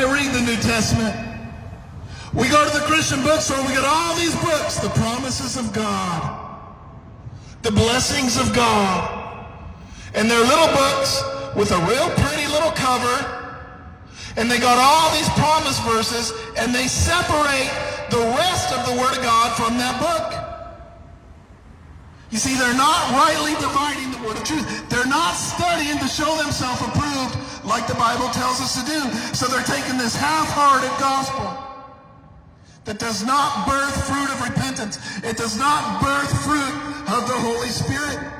I read the New Testament. We go to the Christian bookstore, we get all these books, the promises of God, the blessings of God. And they're little books with a real pretty little cover, and they got all these promise verses, and they separate the rest of the Word of God from that book. You see, they're not rightly dividing the word of truth. They're not studying to show themselves approved like the Bible tells us to do. So they're taking this half-hearted gospel that does not birth fruit of repentance. It does not birth fruit of the Holy Spirit.